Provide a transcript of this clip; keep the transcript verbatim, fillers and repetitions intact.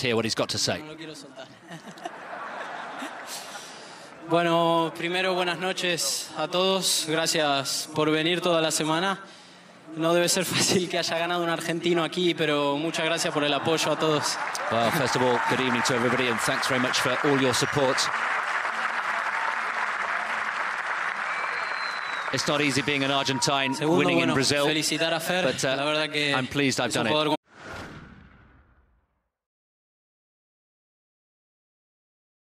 Let's hear what he's got to say. Bueno, primero buenas noches a todos. Gracias por venir toda la semana. No debe ser fácil que haya ganado un argentino aquí, pero muchas gracias por el apoyo a todos. Well, first of all, good evening to everybody and thanks very much for all your support. It's not easy being an Argentine Segundo, winning bueno, in Brazil, felicitar a Fer, but uh, la verdad que I'm pleased I've done it.